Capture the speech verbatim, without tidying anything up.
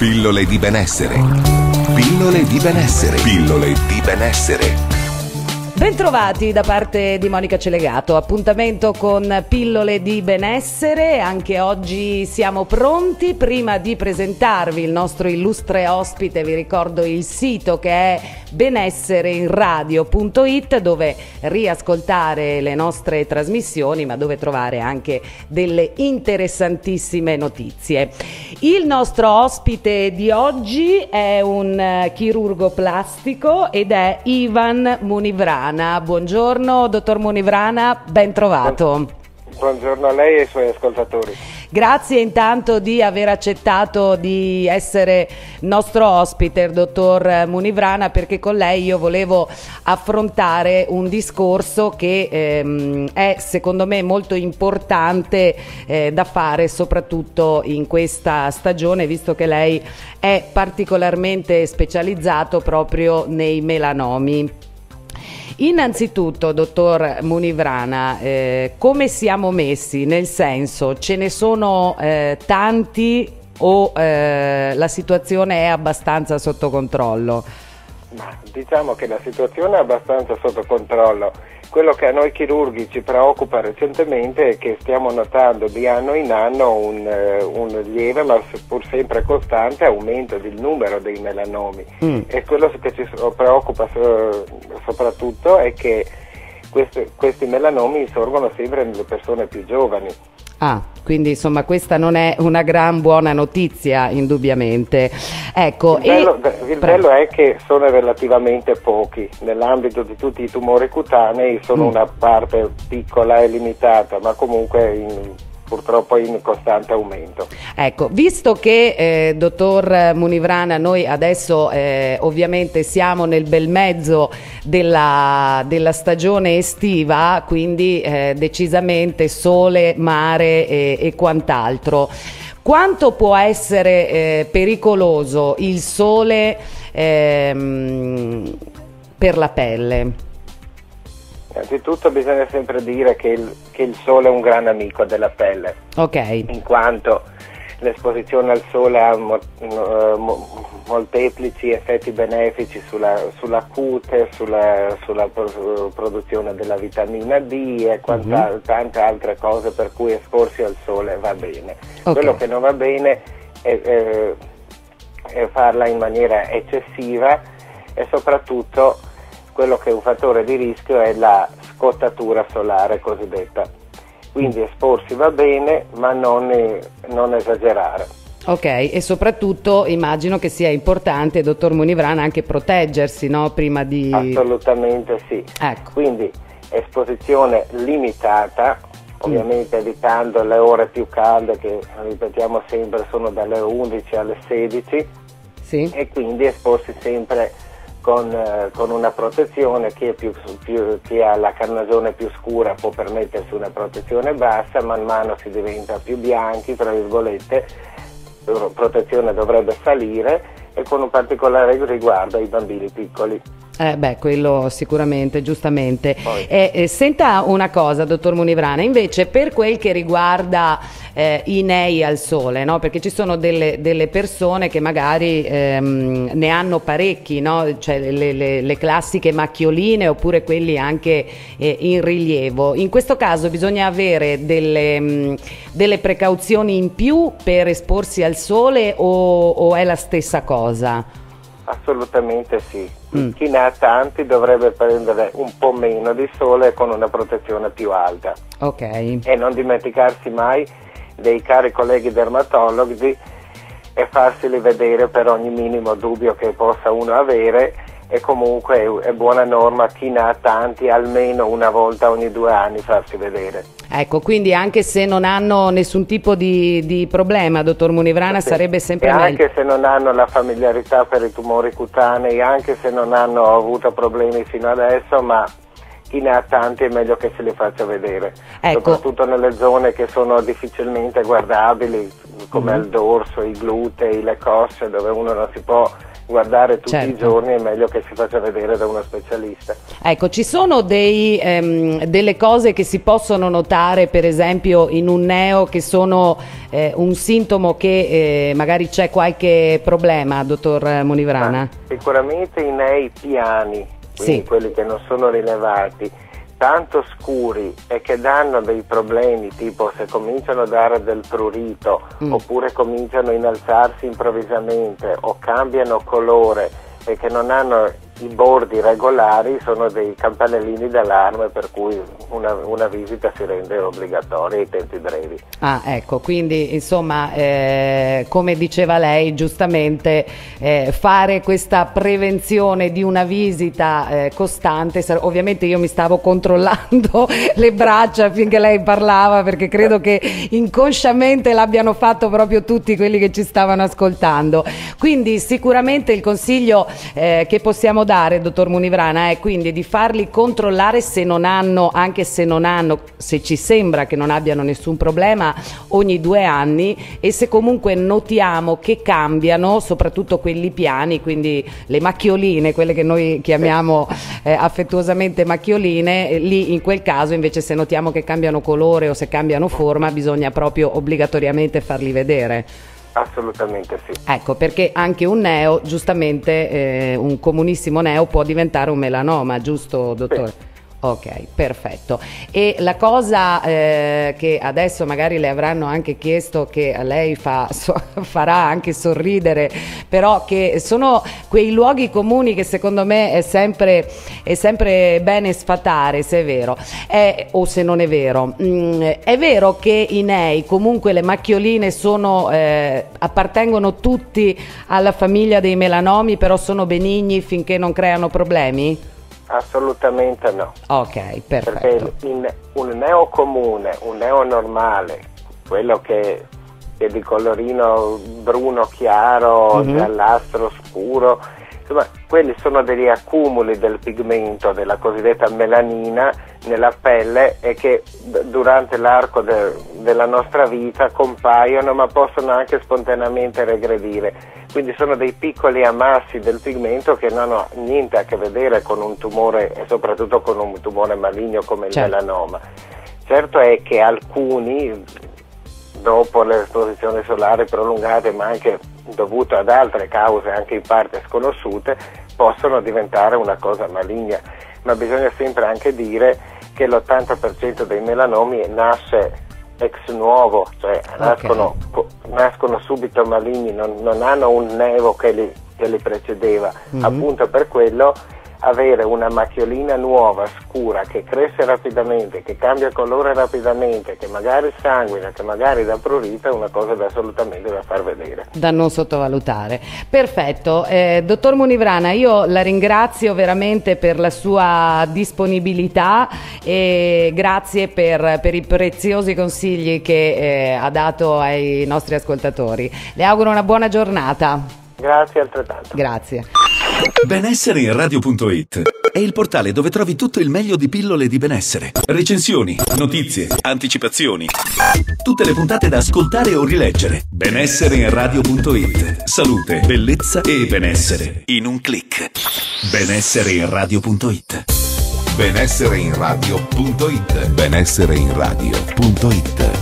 Pillole di benessere. Pillole di benessere. Pillole di benessere. Bentrovati da parte di Monica Celegato, appuntamento con Pillole di benessere. Anche oggi siamo pronti. Prima di presentarvi il nostro illustre ospite, vi ricordo il sito che è benessere in radio punto it, dove riascoltare le nostre trasmissioni, ma dove trovare anche delle interessantissime notizie. Il nostro ospite di oggi è un chirurgo plastico ed è Ivan Munivrana. Buongiorno dottor Munivrana, ben trovato. Buongiorno a lei e ai suoi ascoltatori. Grazie intanto di aver accettato di essere nostro ospite, dottor Munivrana, perché con lei io volevo affrontare un discorso che ehm, è secondo me molto importante eh, da fare, soprattutto in questa stagione, visto che lei è particolarmente specializzato proprio nei melanomi. Innanzitutto, dottor Munivrana, eh, come siamo messi? Nel senso, ce ne sono eh, tanti o eh, la situazione è abbastanza sotto controllo? Ma diciamo che la situazione è abbastanza sotto controllo. Quello che a noi chirurghi ci preoccupa recentemente è che stiamo notando di anno in anno un, un lieve ma pur sempre costante aumento del numero dei melanomi. Mm. E quello che ci preoccupa soprattutto è che questi, questi melanomi sorgono sempre nelle persone più giovani. Ah, quindi insomma questa non è una gran buona notizia, indubbiamente. Ecco, il bello, e... il bello è che sono relativamente pochi, nell'ambito di tutti i tumori cutanei sono mm. una parte piccola e limitata, ma comunque in... purtroppo in costante aumento. Ecco, visto che eh, dottor Munivrana, noi adesso eh, ovviamente siamo nel bel mezzo della, della stagione estiva, quindi eh, decisamente sole, mare e, e quant'altro. Quanto può essere eh, pericoloso il sole ehm, per la pelle? Innanzitutto bisogna sempre dire che il, che il sole è un gran amico della pelle, okay, in quanto l'esposizione al sole ha mo, mo, molteplici effetti benefici sulla, sulla cute, sulla, sulla pro, produzione della vitamina D e quanta, mm-hmm. tante altre cose, per cui esporsi al sole va bene. Okay. Quello che non va bene è, è, è farla in maniera eccessiva e soprattutto quello che è un fattore di rischio è la scottatura solare cosiddetta, quindi esporsi va bene ma non, non esagerare. Ok, e soprattutto immagino che sia importante, dottor Munivrana, anche proteggersi, no? Prima di... Assolutamente sì, ecco. Quindi esposizione limitata, ovviamente mm. evitando le ore più calde che, ripetiamo sempre, sono dalle undici alle sedici, sì. E quindi esporsi sempre Con, eh, con una protezione. Chi, è più, più, chi ha la carnagione più scura può permettersi una protezione bassa, man mano si diventa più bianchi, tra virgolette, la protezione dovrebbe salire, e con un particolare riguardo ai bambini piccoli. Eh beh, quello sicuramente, giustamente. Eh, eh, senta una cosa, dottor Munivrana, invece per quel che riguarda eh, i nei al sole, no? Perché ci sono delle, delle persone che magari ehm, ne hanno parecchi, no? Cioè le, le, le classiche macchioline oppure quelli anche eh, in rilievo. In questo caso bisogna avere delle, mh, delle precauzioni in più per esporsi al sole o, o è la stessa cosa? Assolutamente sì, mm. chi ne ha tanti dovrebbe prendere un po' meno di sole con una protezione più alta. Okay. E non dimenticarsi mai dei cari colleghi dermatologi e farseli vedere per ogni minimo dubbio che possa uno avere, e comunque è buona norma chi ne ha tanti almeno una volta ogni due anni farsi vedere. Ecco, quindi anche se non hanno nessun tipo di, di problema, dottor Munivrana, sì, sarebbe sempre e meglio. Anche se non hanno la familiarità per i tumori cutanei, anche se non hanno avuto problemi fino adesso, ma chi ne ha tanti è meglio che se li faccia vedere. Ecco. Soprattutto nelle zone che sono difficilmente guardabili, come mm-hmm. il dorso, i glutei, le cosce, dove uno non si può guardare tutti certo. i giorni, è meglio che si faccia vedere da uno specialista. Ecco, ci sono dei, ehm, delle cose che si possono notare per esempio in un neo che sono eh, un sintomo che eh, magari c'è qualche problema, dottor Munivrana? Ma sicuramente i nei piani, quindi sì. quelli che non sono rilevati, tanto scuri e che danno dei problemi, tipo se cominciano a dare del prurito mm. oppure cominciano a innalzarsi improvvisamente o cambiano colore e che non hanno i bordi regolari, sono dei campanellini d'allarme per cui una, una visita si rende obbligatoria ai tempi brevi. Ah, ecco, quindi insomma eh, come diceva lei giustamente, eh, fare questa prevenzione di una visita eh, costante. Ovviamente io mi stavo controllando le braccia finché lei parlava, perché credo che inconsciamente l'abbiano fatto proprio tutti quelli che ci stavano ascoltando. Quindi sicuramente il consiglio eh, che possiamo dare dare, dottor Munivrana, è quindi di farli controllare se non hanno, anche se non hanno, se ci sembra che non abbiano nessun problema, ogni due anni, e se comunque notiamo che cambiano, soprattutto quelli piani, quindi le macchioline, quelle che noi chiamiamo eh, affettuosamente macchioline, lì in quel caso invece se notiamo che cambiano colore o se cambiano forma bisogna proprio obbligatoriamente farli vedere. Assolutamente sì. Ecco, perché anche un neo, giustamente, eh, un comunissimo neo può diventare un melanoma, giusto dottore? Sì. Ok, perfetto. E la cosa eh, che adesso magari le avranno anche chiesto, che a lei fa, so, farà anche sorridere, però che sono quei luoghi comuni che secondo me è sempre, è sempre bene sfatare se è vero è, o se non è vero. Mm, è vero che i nei, comunque le macchioline, sono, eh, appartengono tutti alla famiglia dei melanomi, però sono benigni finché non creano problemi? Assolutamente no. Ok, perfetto. Perché in un neo comune, un neo normale, quello che è di colorino bruno chiaro, mm-hmm. giallastro scuro, insomma, quelli sono degli accumuli del pigmento, della cosiddetta melanina, nella pelle, e che durante l'arco de della nostra vita compaiono, ma possono anche spontaneamente regredire. Quindi sono dei piccoli ammassi del pigmento che non hanno niente a che vedere con un tumore, e soprattutto con un tumore maligno come il certo. melanoma. Certo è che alcuni, dopo l'esposizione solare prolungata, ma anche dovuto ad altre cause, anche in parte sconosciute, possono diventare una cosa maligna. Ma bisogna sempre anche dire che l'ottanta per cento dei melanomi nasce ex nuovo, cioè nascono, okay. nascono subito maligni, non, non hanno un nevo che li, che li precedeva, mm-hmm. appunto per quello avere una macchiolina nuova, scura, che cresce rapidamente, che cambia colore rapidamente, che magari sanguina, che magari dà prurita, è una cosa da assolutamente da far vedere. Da non sottovalutare. Perfetto. Eh, dottor Munivrana, io la ringrazio veramente per la sua disponibilità e grazie per, per i preziosi consigli che eh, ha dato ai nostri ascoltatori. Le auguro una buona giornata. Grazie altrettanto. Grazie. benessere in radio punto it è il portale dove trovi tutto il meglio di Pillole di Benessere, recensioni, notizie, anticipazioni, tutte le puntate da ascoltare o rileggere. benessere in radio punto it. Salute, bellezza e benessere in un click. benessere in radio punto it. benessere in radio punto it. benessere in radio punto it.